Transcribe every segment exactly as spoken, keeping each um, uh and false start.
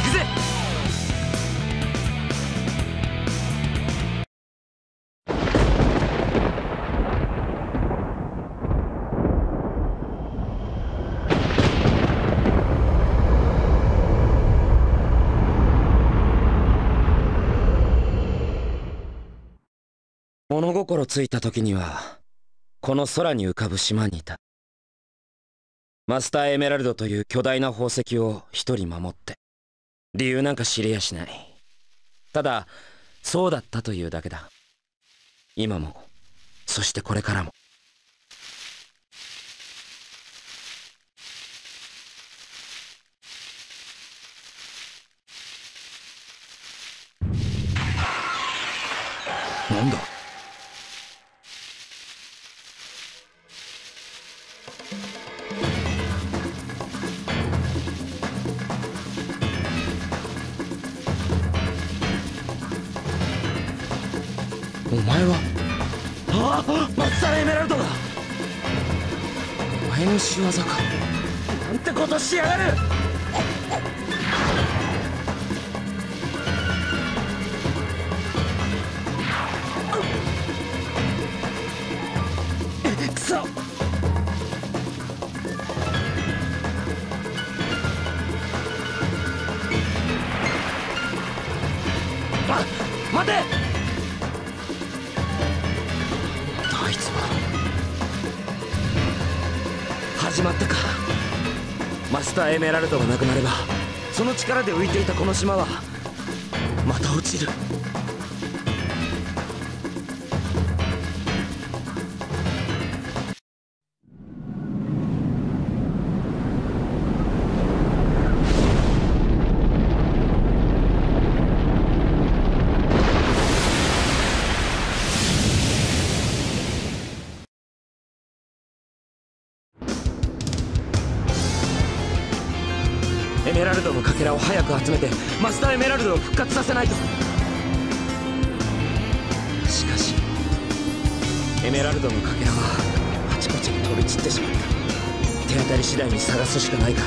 行くぜ。物心ついた時にはこの空に浮かぶ島にいた。マスターエメラルドという巨大な宝石を一人守って、理由なんか知りやしない。ただそうだったというだけだ。今も、そしてこれからも。なんだ、お前は。ああ、マスターエメラルドだ。お前の仕業か。なんてことしやがる。くそ。あ、待て。始まったか。マスターエメラルドがなくなれば、その力で浮いていたこの島はまた落ちる。エメラルドのかけらを早く集めて、マスターエメラルドを復活させないと。しかしエメラルドのかけらはあちこちに飛び散ってしまった。手当たり次第に探すしかないか。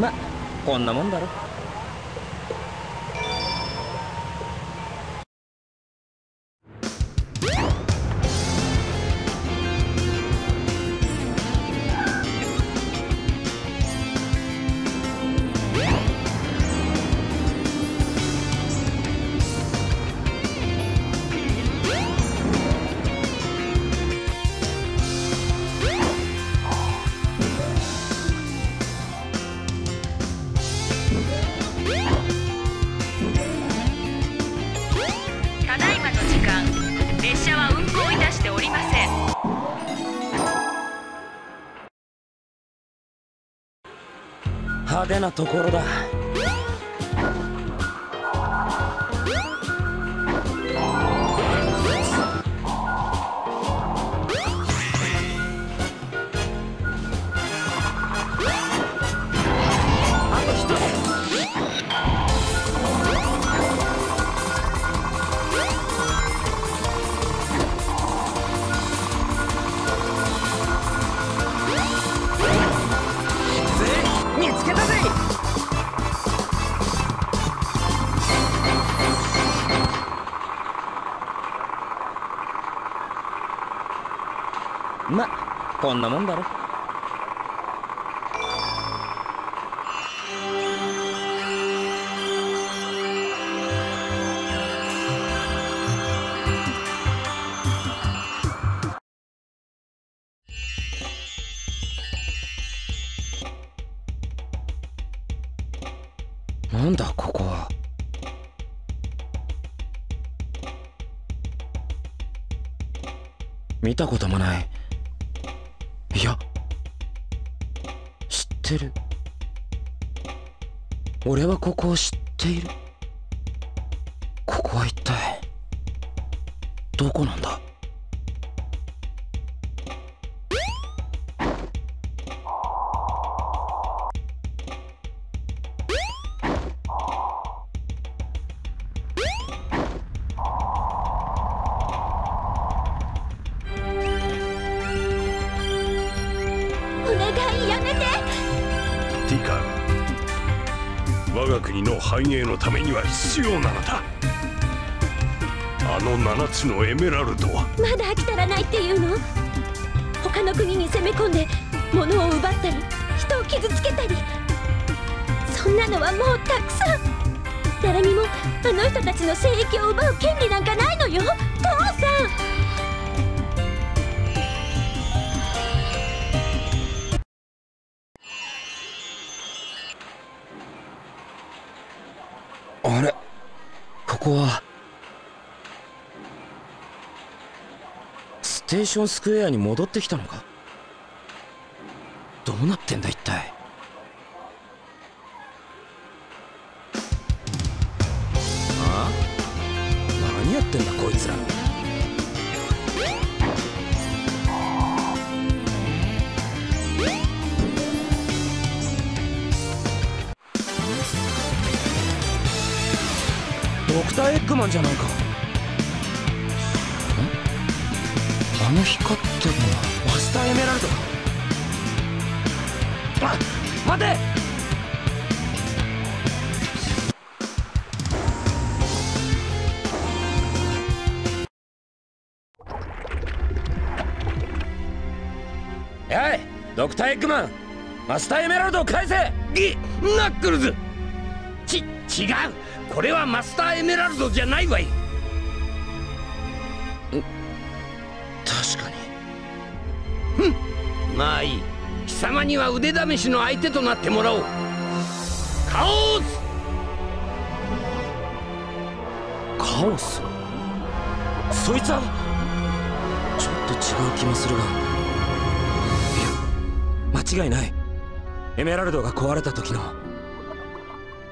ま、こんなもんだろ。列車は運行いたしておりません。派手なところだ。見つけたぜ。まあこんなもんだろ。なんだここは。見たこともない。いや知ってる。俺はここを知っている。ここは一体どこなんだ。我が国の繁栄のためには必要なのだ。あの七つのエメラルドはまだ飽き足らないっていうの。他の国に攻め込んで物を奪ったり人を傷つけたり、そんなのはもうたくさん。誰にもあの人たちの聖域を奪う権利なんかないのよ、父さん。あれ、ここはステーションスクエアに戻ってきたのか。どうなってんだ一体。ああ、何やってんだこいつら。ドクターエッグマンじゃないか。あの光ってるのはマスターエメラルドだ。ま、待て。やい、ドクターエッグマン、マスターエメラルドを返せ。ぎナックルズ。ち違う、これはマスターエメラルドじゃないわい。確かに。ふん、まあいい。貴様には腕試しの相手となってもらおう。カオス。カオス、そいつはちょっと違う気もするが、いや間違いない。エメラルドが壊れた時の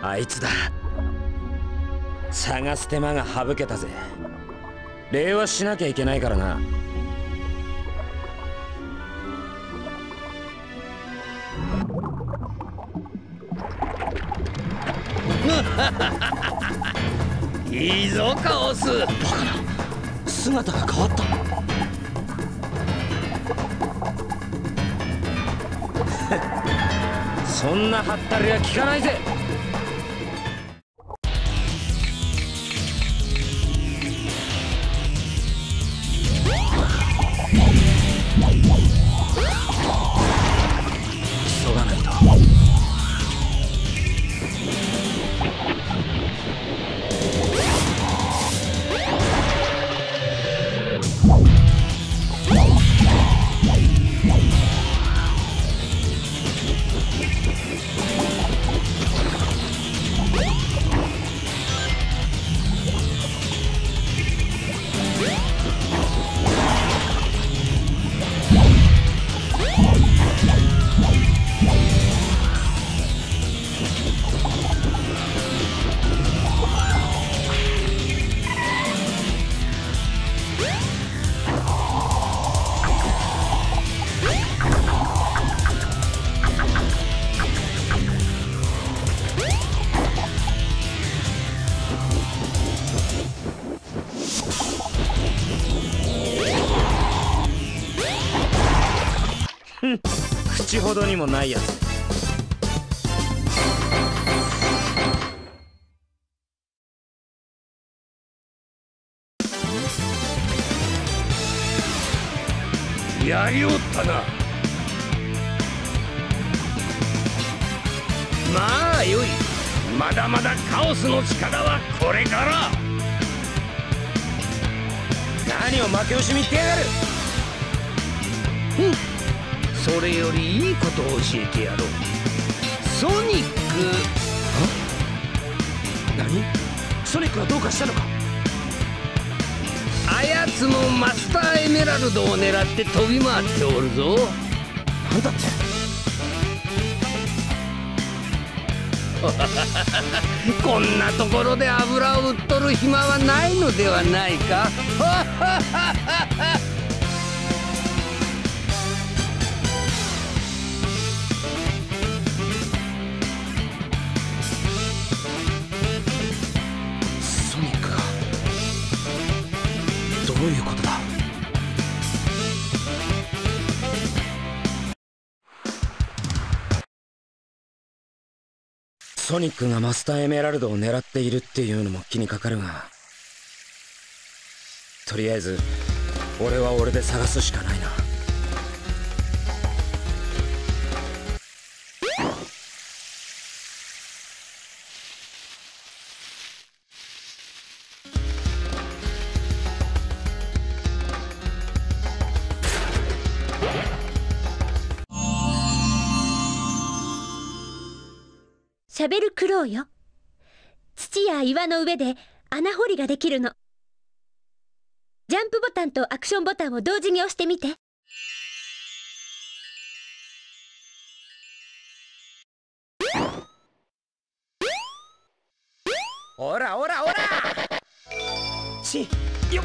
あいつだ。探す手間が省けたぜ。礼はしなきゃいけないからな。いいぞカオス。バカな、姿が変わった。そんなハッタリは効かないぜ。口ほどにもないやつ。やりおったな。まあよい、まだまだカオスの力はこれから。何を負け惜しみってやがる。うん、それよりいいことを教えてやろう。ソニック。何？ソニックはどうかしたのか？あやつもマスターエメラルドを狙って飛び回っておるぞ。なんだってこんなところで油を売っとる暇はないのではないか。どういうことだ。ソニックがマスターエメラルドを狙っているっていうのも気にかかるが、とりあえず俺は俺で探すしかないな。シャベルクローよ。土や岩の上で穴掘りができるの。ジャンプボタンとアクションボタンを同時に押してみて。おらおらおら。しよっ。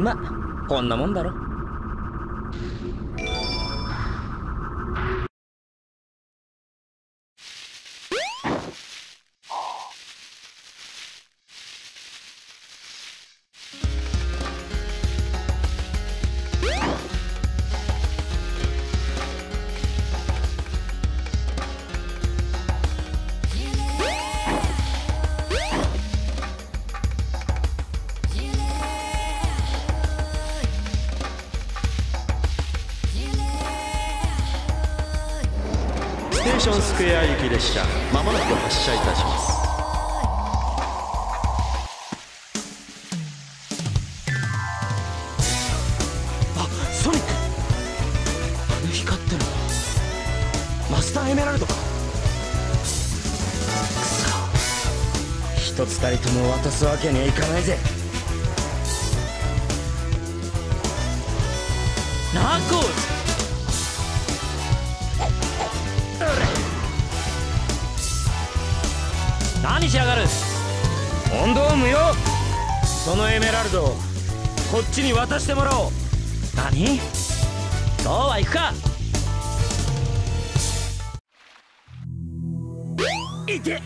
ま、こんなもんだろ。ステーションスクエア行き列車、まもなく発車いたします。あ、ソニック。あの光ってるのはマスターエメラルドか。くそ、一つたりとも渡すわけにはいかないぜ。ナーコーズ何しやがる。問答無用。そのエメラルドをこっちに渡してもらおう。何、そうはいくか。いてっ、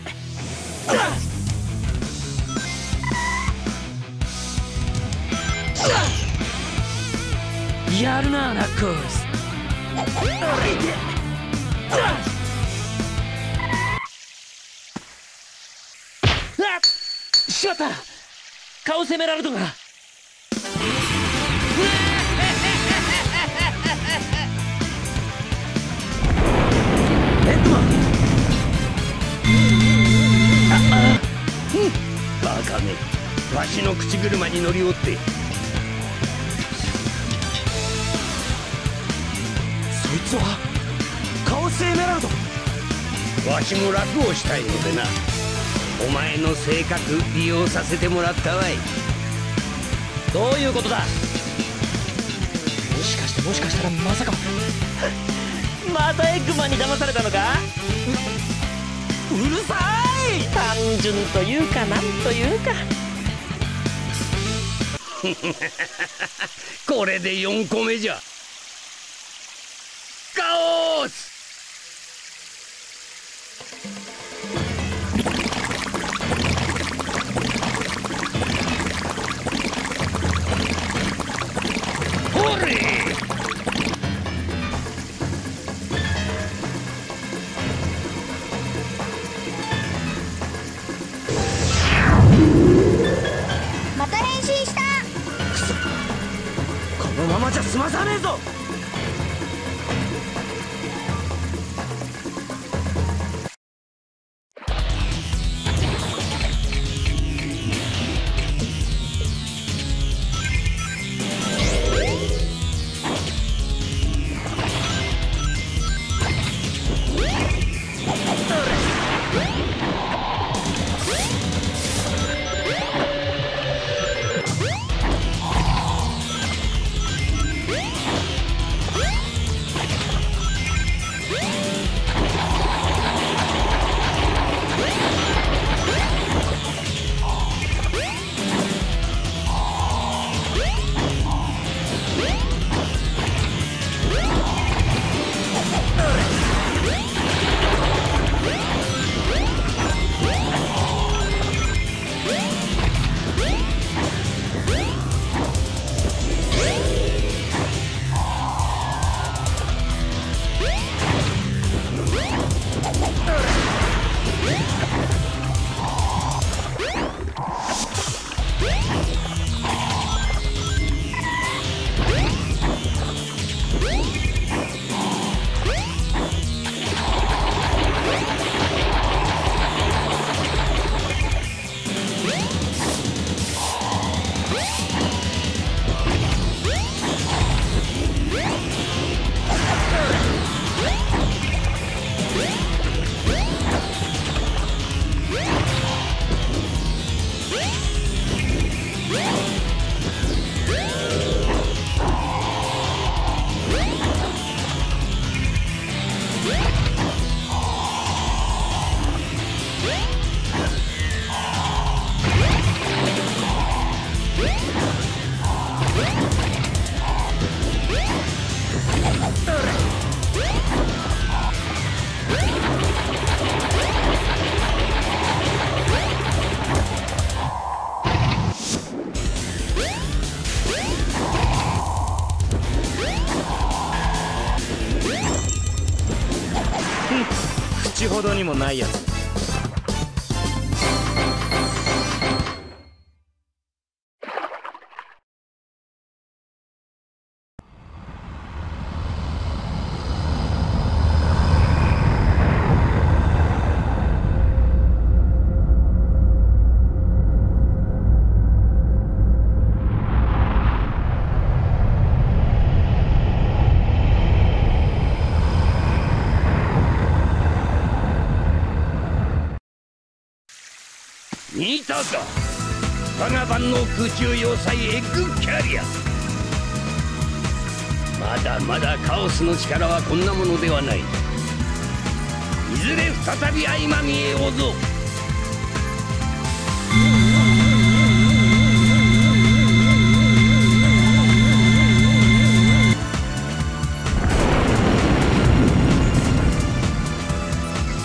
やるなナックルス。いてっ、しまった。カオスエメラルドが。かねえ。わしの口車に乗りおって。そいつはカオスエメラルド。わしも楽をしたいのでな。お前の性格利用させてもらったわい。どういうことだ。もしかしてもしかしたらまさかまたエッグマンに騙されたのか。 う, うるさい。単純というかなんというかこれでよんこめじゃ。カオスほどにもないやつ。見たか、我が万能空中要塞エッグキャリア。まだまだカオスの力はこんなものではない。いずれ再び相まみえおうぞ。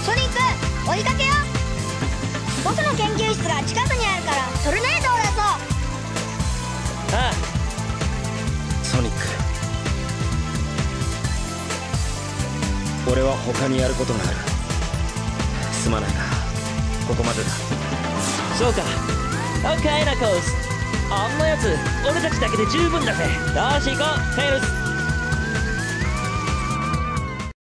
ソニック、追いかけよ。僕の研究室が近くにあるからトルネードを出そう。ああ、ソニック、俺は他にやることがある。すまないな、ここまでだ。そうか、オッケーなコース。あんなやつ俺たちだけで十分だぜ。よし行こう、セールス。